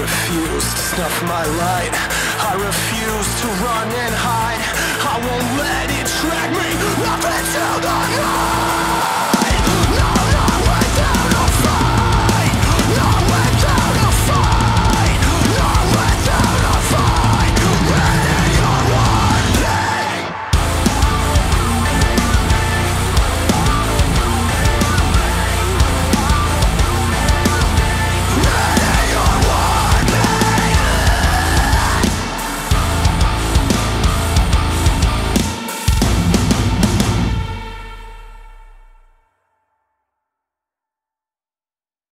refuse to snuff my light. I refuse to run and hide. I won't let it drag me up into the night.